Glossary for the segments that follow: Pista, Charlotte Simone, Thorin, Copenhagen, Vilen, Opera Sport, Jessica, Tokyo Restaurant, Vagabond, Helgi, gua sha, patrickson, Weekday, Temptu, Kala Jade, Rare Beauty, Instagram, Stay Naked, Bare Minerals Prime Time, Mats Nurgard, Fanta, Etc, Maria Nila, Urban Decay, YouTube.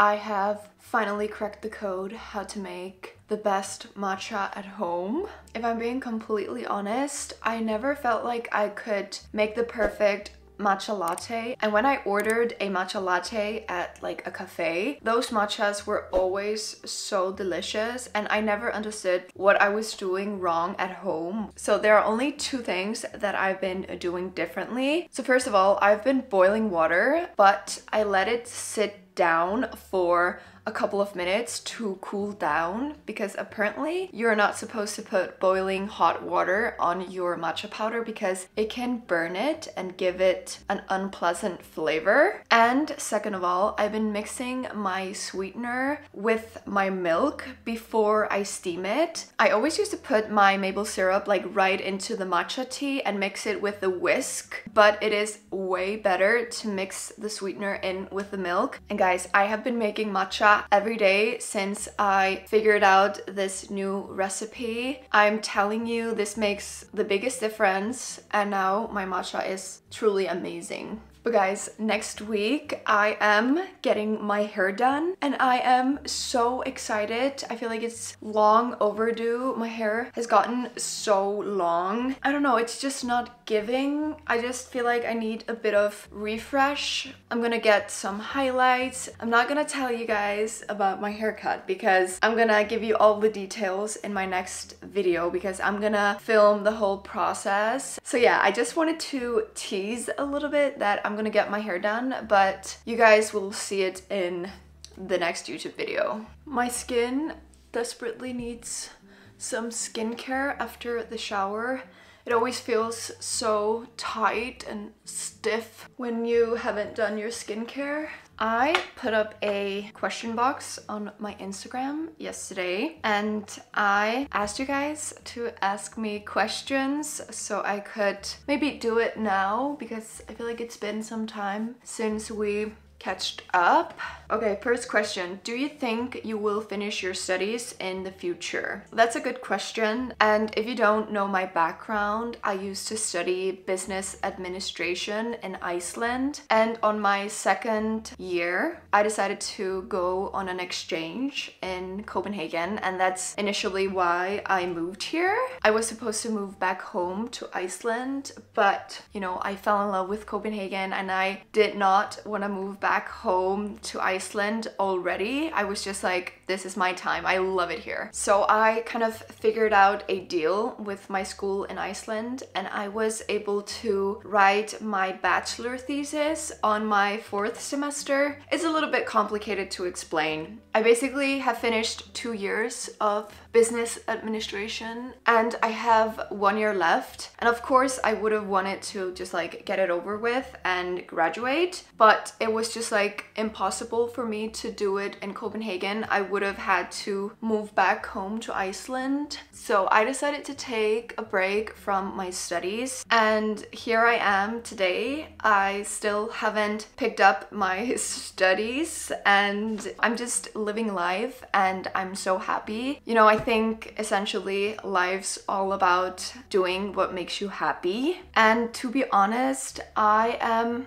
I have finally cracked the code how to make the best matcha at home. If I'm being completely honest, I never felt like I could make the perfect matcha latte, and when I ordered a matcha latte at like a cafe, those matchas were always so delicious, and I never understood what I was doing wrong at home. So there are only two things that I've been doing differently. So first of all, I've been boiling water, but I let it sit down for a couple of minutes to cool down, because apparently you're not supposed to put boiling hot water on your matcha powder because it can burn it and give it an unpleasant flavor. And second of all, I've been mixing my sweetener with my milk before I steam it. I always used to put my maple syrup like right into the matcha tea and mix it with the whisk, but it is way better to mix the sweetener in with the milk. And guys, I have been making matcha every day since I figured out this new recipe. I'm telling you, this makes the biggest difference, and now my matcha is truly amazing. But guys, next week I am getting my hair done, and I am so excited. I feel like it's long overdue. My hair has gotten so long. I don't know, it's just not giving. I just feel like I need a bit of refresh. I'm gonna get some highlights. I'm not gonna tell you guys about my haircut because I'm gonna give you all the details in my next video, because I'm gonna film the whole process. So yeah, I just wanted to tease a little bit that I'm gonna get my hair done, but you guys will see it in the next YouTube video. My skin desperately needs some skincare after the shower. It always feels so tight and stiff when you haven't done your skincare. I put up a question box on my Instagram yesterday, and I asked you guys to ask me questions so I could maybe do it now, because I feel like it's been some time since we catched up. Okay, first question. Do you think you will finish your studies in the future? That's a good question. And if you don't know my background, I used to study business administration in Iceland. And on my second year, I decided to go on an exchange in Copenhagen. And that's initially why I moved here. I was supposed to move back home to Iceland, but you know, I fell in love with Copenhagen and I did not want to move back home to Iceland already. I was just like, this is my time. I love it here. So I kind of figured out a deal with my school in Iceland, and I was able to write my bachelor thesis on my fourth semester. It's a little bit complicated to explain. I basically have finished 2 years of business administration, and I have 1 year left. And of course I would have wanted to just like get it over with and graduate, but it was just like impossible for me to do it in Copenhagen. I would have had to move back home to Iceland. So I decided to take a break from my studies, and here I am today. I still haven't picked up my studies, and I'm just living life, and I'm so happy. You know, I think essentially life's all about doing what makes you happy. And to be honest, I am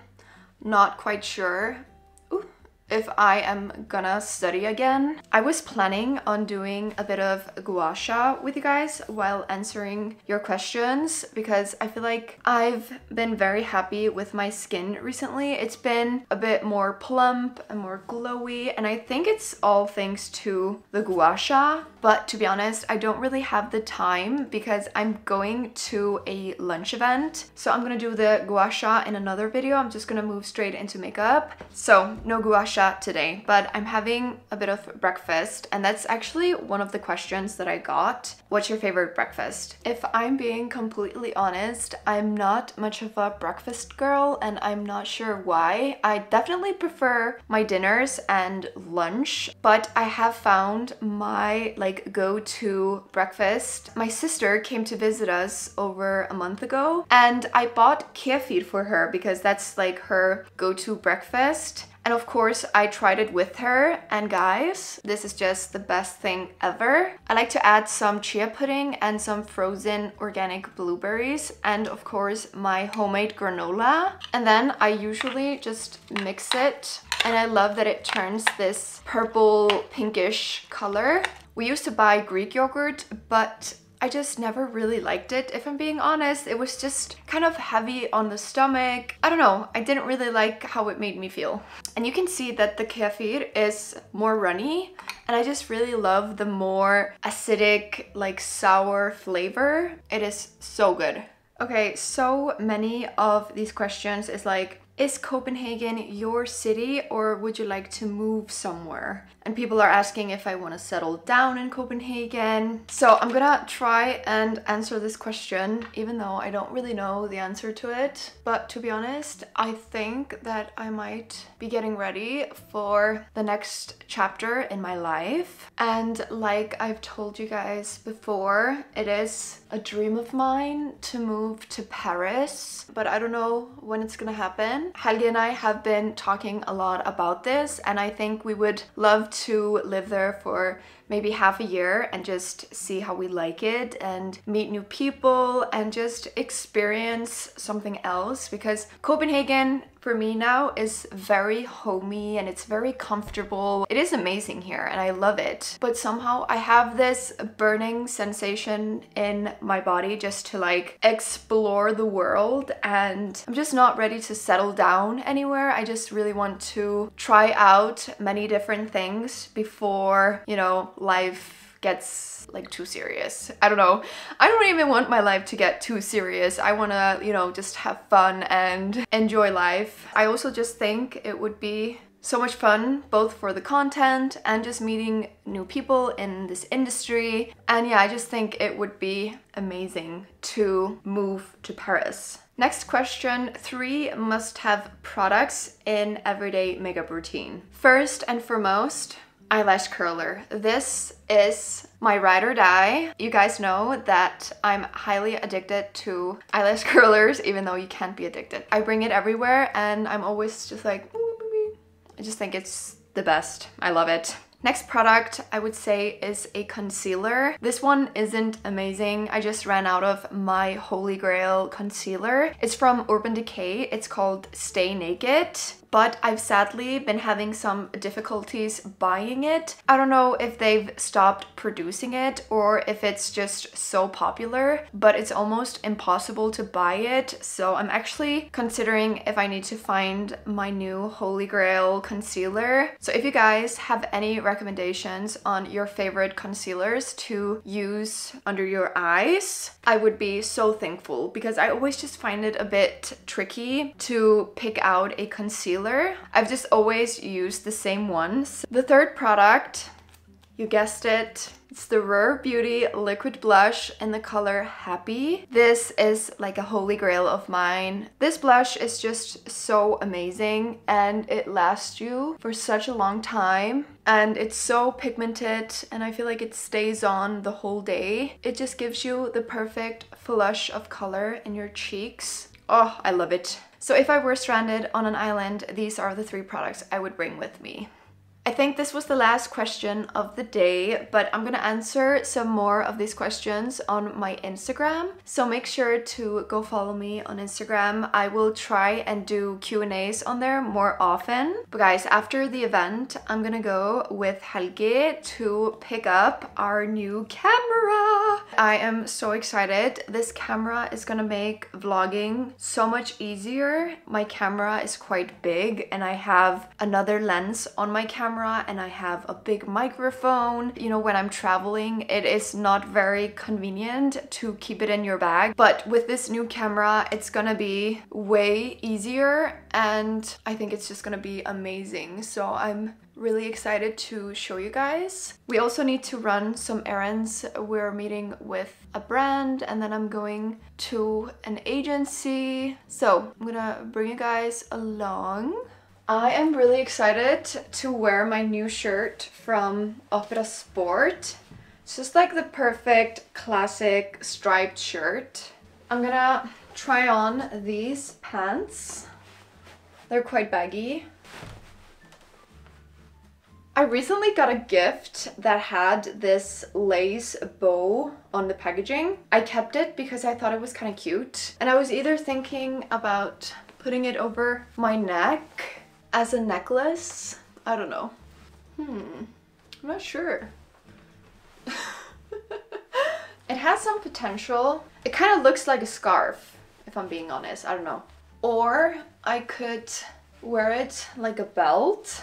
not quite sure if I am gonna study again. I was planning on doing a bit of gua sha with you guys while answering your questions, because I feel like I've been very happy with my skin recently. It's been a bit more plump and more glowy, and I think it's all thanks to the gua sha. But to be honest, I don't really have the time because I'm going to a lunch event. So I'm gonna do the gua sha in another video. I'm just gonna move straight into makeup. So no gua sha today, but I'm having a bit of breakfast, and that's actually one of the questions that I got. What's your favorite breakfast? If I'm being completely honest, I'm not much of a breakfast girl, and I'm not sure why. I definitely prefer my dinners and lunch, but I have found my like go-to breakfast. My sister came to visit us over a month ago, and I bought kefir for her because that's like her go-to breakfast. And of course, I tried it with her, and guys, this is just the best thing ever. I like to add some chia pudding and some frozen organic blueberries, and of course, my homemade granola. And then I usually just mix it and I love that it turns this purple pinkish color. We used to buy Greek yogurt, but I just never really liked it, if I'm being honest. It was just kind of heavy on the stomach. I don't know, I didn't really like how it made me feel. And you can see that the kefir is more runny, and I just really love the more acidic, like sour flavor. It is so good. Okay, so many of these questions is like, is Copenhagen your city or would you like to move somewhere? And people are asking if I want to settle down in Copenhagen. So I'm gonna try and answer this question, even though I don't really know the answer to it. But to be honest, I think that I might be getting ready for the next chapter in my life. And like I've told you guys before, it is a dream of mine to move to Paris, but I don't know when it's gonna happen. Helgi and I have been talking a lot about this, and I think we would love to live there for maybe half a year and just see how we like it and meet new people and just experience something else, because Copenhagen for me now is very homey and it's very comfortable. It is amazing here and I love it, but somehow I have this burning sensation in my body just to like explore the world, and I'm just not ready to settle down anywhere. I just really want to try out many different things before, you know, life gets like too serious. I don't know. I don't even want my life to get too serious. I want to, you know, just have fun and enjoy life. I also just think it would be so much fun, both for the content and just meeting new people in this industry. And yeah, I just think it would be amazing to move to Paris. Next question, 3 must-have products in everyday makeup routine. First and foremost, eyelash curler. This is my ride or die. You guys know that I'm highly addicted to eyelash curlers, even though you can't be addicted. I bring it everywhere and I'm always just like, I just think it's the best. I love it. Next product I would say is a concealer. This one isn't amazing. I just ran out of my holy grail concealer. It's from Urban Decay. It's called Stay Naked, but I've sadly been having some difficulties buying it. I don't know if they've stopped producing it or if it's just so popular, but it's almost impossible to buy it. So I'm actually considering if I need to find my new holy grail concealer. So if you guys have any recommendations on your favorite concealers to use under your eyes, I would be so thankful, because I always just find it a bit tricky to pick out a concealer. I've just always used the same ones. The third product, you guessed it, it's the Rare Beauty Liquid Blush in the color Happy. This is like a holy grail of mine. This blush is just so amazing and it lasts you for such a long time. And it's so pigmented and I feel like it stays on the whole day. It just gives you the perfect flush of color in your cheeks. Oh, I love it. So if I were stranded on an island, these are the 3 products I would bring with me. I think this was the last question of the day, but I'm gonna answer some more of these questions on my Instagram. So make sure to go follow me on Instagram. I will try and do Q&As on there more often. But guys, after the event, I'm gonna go with Helgi to pick up our new camera. I am so excited. This camera is gonna make vlogging so much easier. My camera is quite big and I have another lens on my camera and I have a big microphone. You know, when I'm traveling, it is not very convenient to keep it in your bag, but with this new camera, it's gonna be way easier and I think it's just gonna be amazing. So I'm really excited to show you guys. We also need to run some errands. We're meeting with a brand and then I'm going to an agency. So I'm gonna bring you guys along. I am really excited to wear my new shirt from Opera Sport. It's just like the perfect classic striped shirt. I'm gonna try on these pants. They're quite baggy. I recently got a gift that had this lace bow on the packaging. I kept it because I thought it was kind of cute. And I was either thinking about putting it over my neck as a necklace? I don't know. I'm not sure. It has some potential. It kind of looks like a scarf, if I'm being honest. I don't know. Or I could wear it like a belt.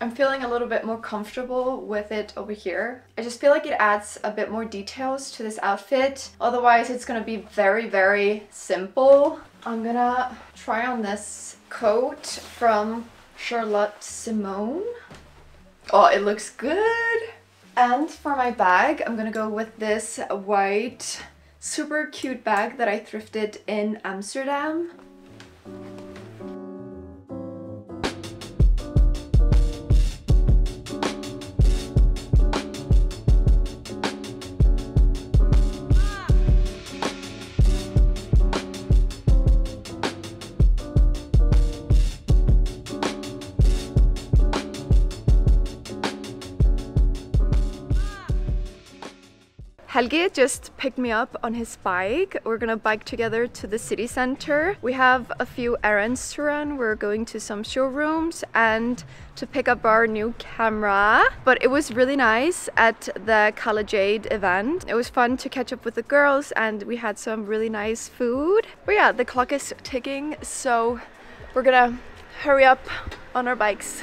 I'm feeling a little bit more comfortable with it over here. I just feel like it adds a bit more details to this outfit. Otherwise, it's gonna be very, very simple. I'm gonna try on this coat from Charlotte Simone. Oh, it looks good! And for my bag, I'm gonna go with this white, super cute bag that I thrifted in Amsterdam. Helgi just picked me up on his bike. We're gonna bike together to the city center. We have a few errands to run. We're going to some showrooms and to pick up our new camera. But it was really nice at the Kala Jade event. It was fun to catch up with the girls and we had some really nice food. But yeah, the clock is ticking, so we're gonna hurry up on our bikes.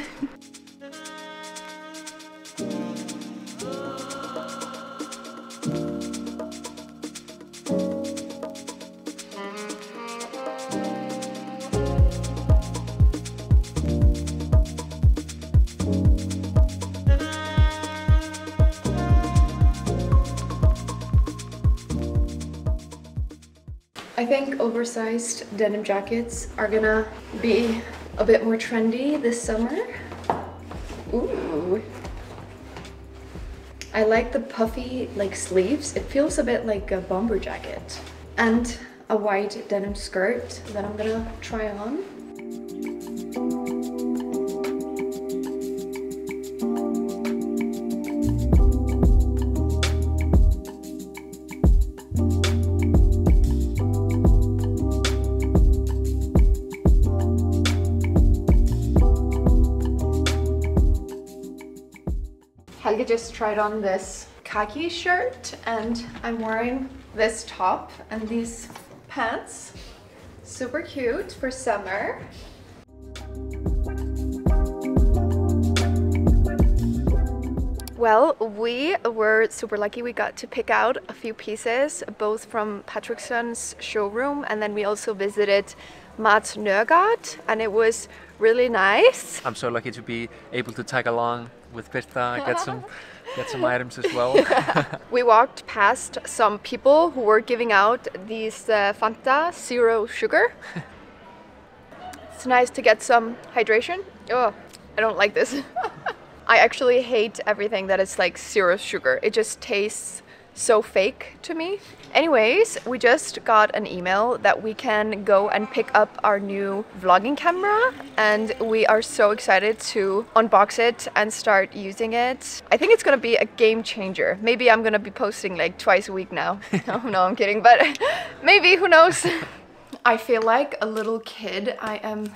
I think oversized denim jackets are gonna be a bit more trendy this summer. Ooh. I like the puffy like sleeves. It feels a bit like a bomber jacket. And a white denim skirt that I'm gonna try on. Helgi just tried on this khaki shirt and I'm wearing this top and these pants. Super cute for summer. Well, we were super lucky. We got to pick out a few pieces, both from Patrickson's showroom, and then we also visited Mats Nurgard, and it was really nice. I'm so lucky to be able to tag along with Pista, get some items as well. Yeah. We walked past some people who were giving out these Fanta zero sugar. It's nice to get some hydration. Oh, I don't like this. I actually hate everything that is like zero sugar. It just tastes so fake to me. Anyways, we just got an email that we can go and pick up our new vlogging camera, and we are so excited to unbox it and start using it. I think it's gonna be a game changer. Maybe I'm gonna be posting like twice a week now. No, I'm kidding, but maybe, who knows? I feel like a little kid. I am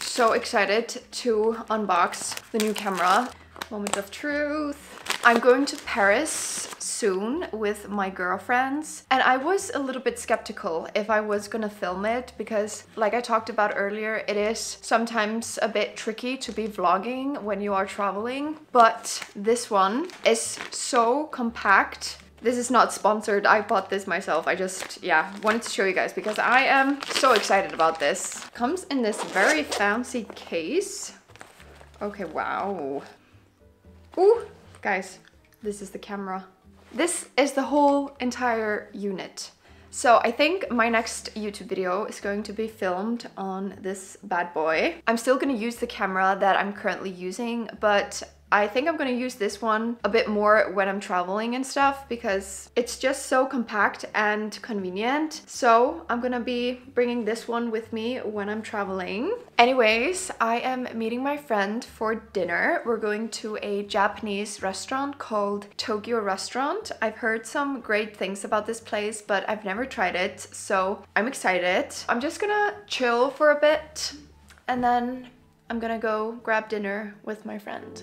so excited to unbox the new camera. Moment of truth. I'm going to Paris soon with my girlfriends, and I was a little bit skeptical if I was gonna film it because, like I talked about earlier, it is sometimes a bit tricky to be vlogging when you are traveling, but this one is so compact. This is not sponsored, I bought this myself. I just, yeah, wanted to show you guys because I am so excited about this. Comes in this very fancy case. Okay, wow. Ooh! Guys, this is the camera. This is the whole entire unit. So I think my next YouTube video is going to be filmed on this bad boy. I'm still gonna use the camera that I'm currently using, but I think I'm gonna use this one a bit more when I'm traveling and stuff because it's just so compact and convenient. So I'm gonna be bringing this one with me when I'm traveling. Anyways, I am meeting my friend for dinner. We're going to a Japanese restaurant called Tokyo Restaurant. I've heard some great things about this place, but I've never tried it, so I'm excited. I'm just gonna chill for a bit. and then I'm gonna go grab dinner with my friend.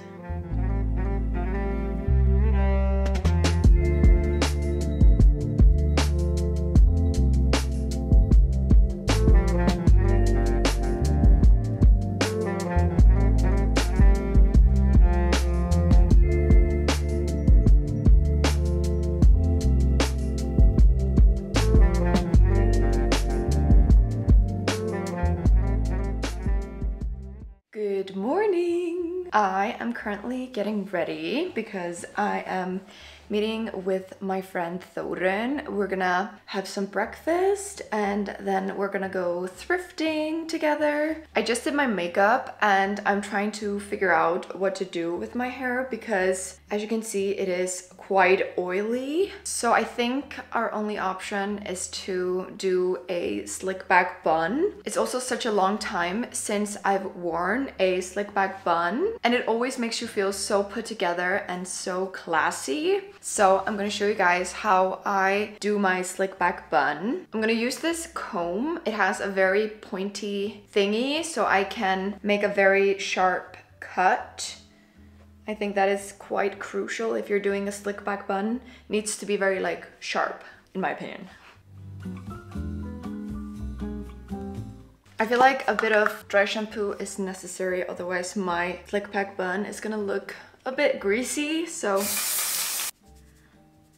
Good morning! I am currently getting ready because I am meeting with my friend Thorin. We're gonna have some breakfast and then we're gonna go thrifting together. I just did my makeup and I'm trying to figure out what to do with my hair because as you can see it is quite oily. So I think our only option is to do a slick back bun. It's also such a long time since I've worn a slick back bun and it always makes you feel so put together and so classy. So I'm gonna show you guys how I do my slick back bun. I'm gonna use this comb. It has a very pointy thingy so I can make a very sharp cut. I think that is quite crucial if you're doing a slick back bun. It needs to be very like sharp, in my opinion. I feel like a bit of dry shampoo is necessary, otherwise my slick back bun is gonna look a bit greasy, so.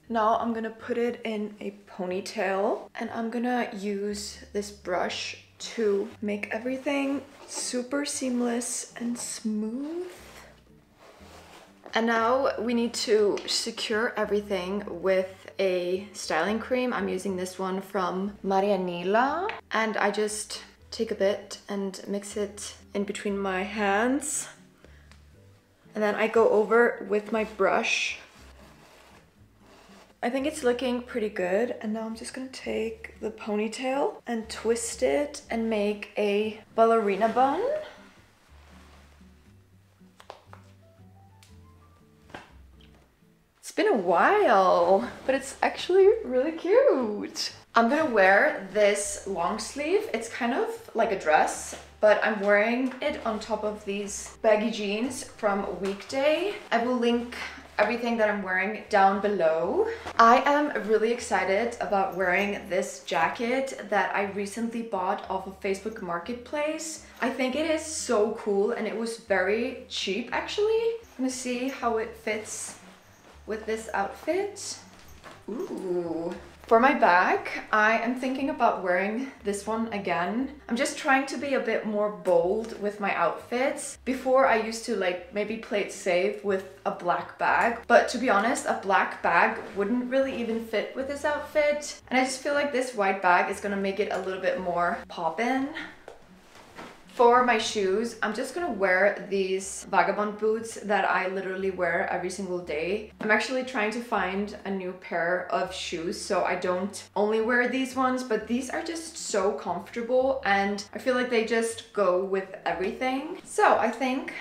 Now I'm gonna put it in a ponytail and I'm gonna use this brush to make everything super seamless and smooth. And now we need to secure everything with a styling cream. I'm using this one from Maria Nila and I just take a bit and mix it in between my hands. And then I go over with my brush. I think it's looking pretty good and now I'm just gonna take the ponytail and twist it and make a ballerina bun. It's been a while, but it's actually really cute. I'm gonna wear this long sleeve. It's kind of like a dress, but I'm wearing it on top of these baggy jeans from Weekday. I will link everything that I'm wearing down below. I am really excited about wearing this jacket that I recently bought off of Facebook Marketplace. I think it is so cool and it was very cheap actually. I'm gonna see how it fits with this outfit. Ooh. For my back, I am thinking about wearing this one again. I'm just trying to be a bit more bold with my outfits. Before I used to like maybe play it safe with a black bag, but to be honest, a black bag wouldn't really even fit with this outfit. And I just feel like this white bag is gonna make it a little bit more poppin'. For my shoes, I'm just gonna wear these Vagabond boots that I literally wear every single day. I'm actually trying to find a new pair of shoes so I don't only wear these ones, but these are just so comfortable and I feel like they just go with everything. So I think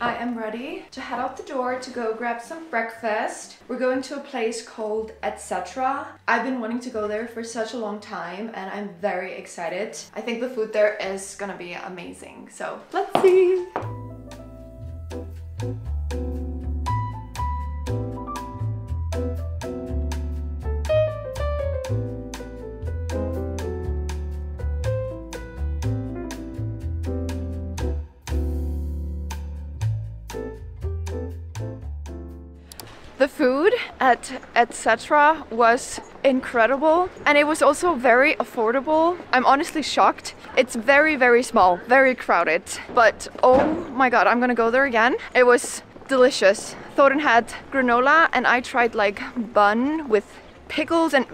I am ready to head out the door to go grab some breakfast. We're going to a place called Etc. I've been wanting to go there for such a long time and I'm very excited. I think the food there is gonna be amazing, so let's see! The food at Etc. was incredible and it was also very affordable. I'm honestly shocked. It's very, very small, very crowded, but oh my god, I'm gonna go there again. It was delicious. Thorin had granola and I tried like bun with pickles and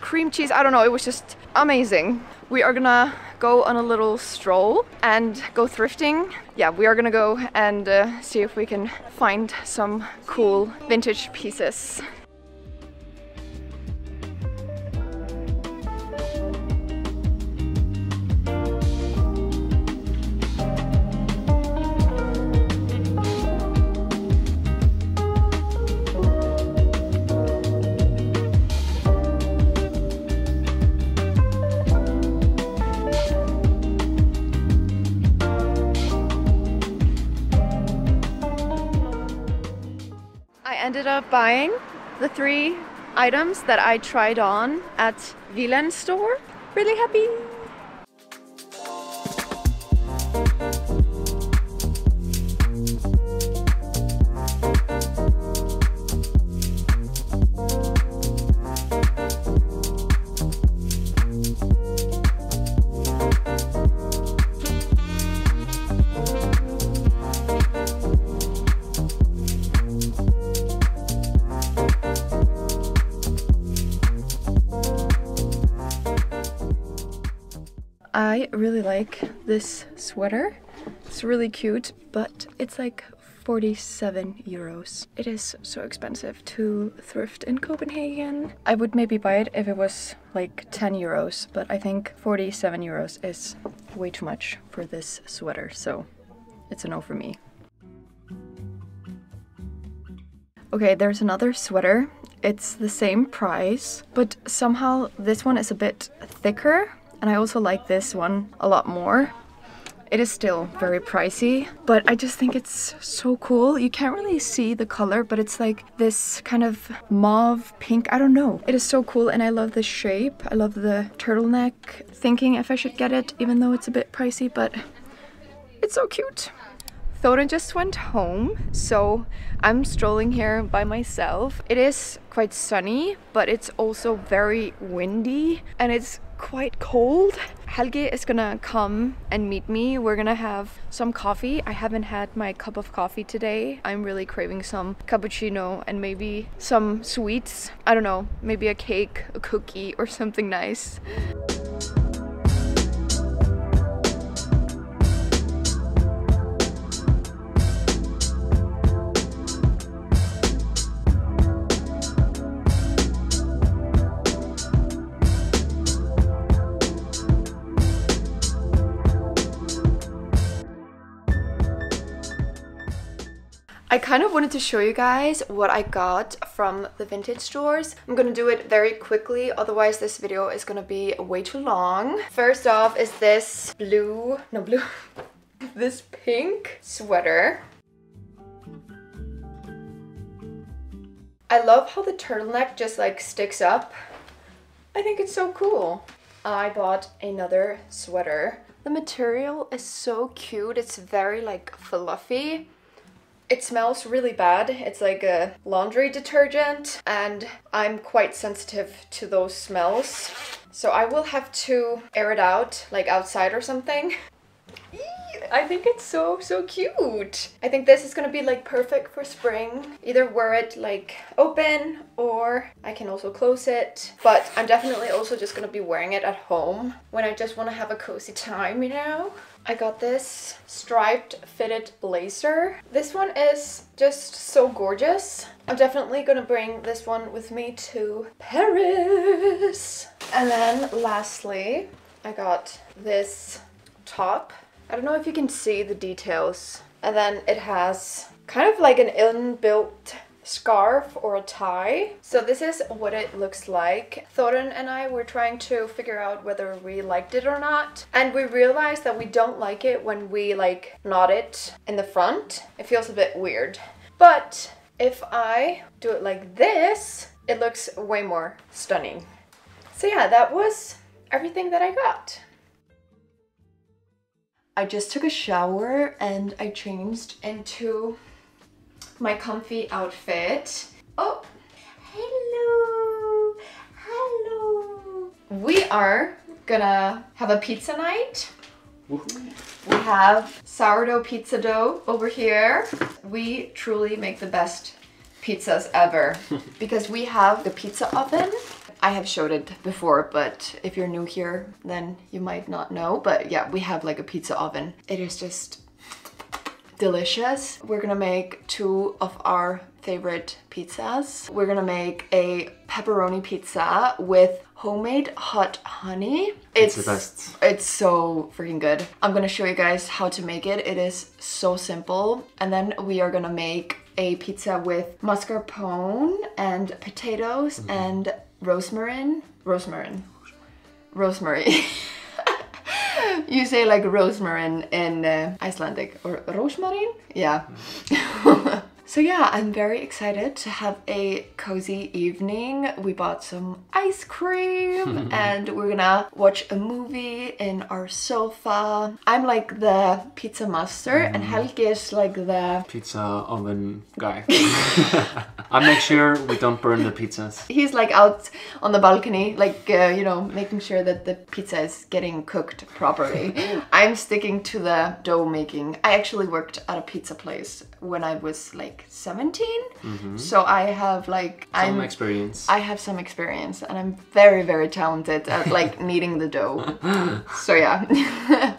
cream cheese. I don't know, it was just amazing. We are gonna go on a little stroll and go thrifting. Yeah, we are gonna go and see if we can find some cool vintage pieces. up buying the three items that I tried on at Vilen store. Really happy. I really like this sweater. It's really cute, but it's like 47 euros. It is so expensive to thrift in Copenhagen. I would maybe buy it if it was like 10 euros, but I think 47 euros is way too much for this sweater, so it's a no for me. Okay, there's another sweater. It's the same price, but somehow this one is a bit thicker. And I also like this one a lot more. It is still very pricey, but I just think it's so cool. You can't really see the color, but it's like this kind of mauve pink. I don't know. It is so cool and I love the shape. I love the turtleneck. Thinking if I should get it, even though it's a bit pricey, but it's so cute. Thorin just went home, so I'm strolling here by myself. It is quite sunny, but it's also very windy and it's quite cold. Helgi is gonna come and meet me. We're gonna have some coffee. I haven't had my cup of coffee today. I'm really craving some cappuccino and maybe some sweets. I don't know, maybe a cake, a cookie, or something nice. I kind of wanted to show you guys what I got from the vintage stores. I'm gonna do it very quickly, otherwise this video is gonna be way too long. First off is this this pink sweater. I love how the turtleneck just like sticks up. I think it's so cool. I bought another sweater. The material is so cute. It's very like fluffy. It smells really bad. It's like a laundry detergent and I'm quite sensitive to those smells. So I will have to air it out, like outside or something. Eee, I think it's so cute. I think this is gonna be like perfect for spring. Either wear it like open or I can also close it. But I'm definitely also just gonna be wearing it at home when I just wanna have a cozy time, you know? I got this striped fitted blazer. This one is just so gorgeous. I'm definitely gonna bring this one with me to Paris. And then lastly, I got this top. I don't know if you can see the details. And then it has kind of like an inbuilt scarf or a tie. So this is what it looks like. Thorin and I were trying to figure out whether we liked it or not, and we realized that we don't like it when we like knot it in the front. It feels a bit weird. But if I do it like this, it looks way more stunning. So yeah, that was everything that I got. I just took a shower and I changed into my comfy outfit. Oh, hello, hello. We are gonna have a pizza night. Woohoo. We have sourdough pizza dough over here. We truly make the best pizzas ever because we have the pizza oven. I have showed it before, but if you're new here, then you might not know. But yeah, we have like a pizza oven. It is just delicious. We're gonna make two of our favorite pizzas. We're gonna make a pepperoni pizza with homemade hot honey. It's the best. It's so freaking good. I'm gonna show you guys how to make it. It is so simple. And then we are gonna make a pizza with mascarpone and potatoes and rosemary. You say like rosmarin in Icelandic, or rosmarin? Yeah. So yeah, I'm very excited to have a cozy evening. We bought some ice cream and we're gonna watch a movie in our sofa. I'm like the pizza master and Helgi is like the pizza oven guy. I make sure we don't burn the pizzas. He's like out on the balcony, like, you know, making sure that the pizza is getting cooked properly. I'm sticking to the dough making. I actually worked at a pizza place when I was like 17. So I have like... I have some experience and I'm very, very talented at like kneading the dough. So yeah.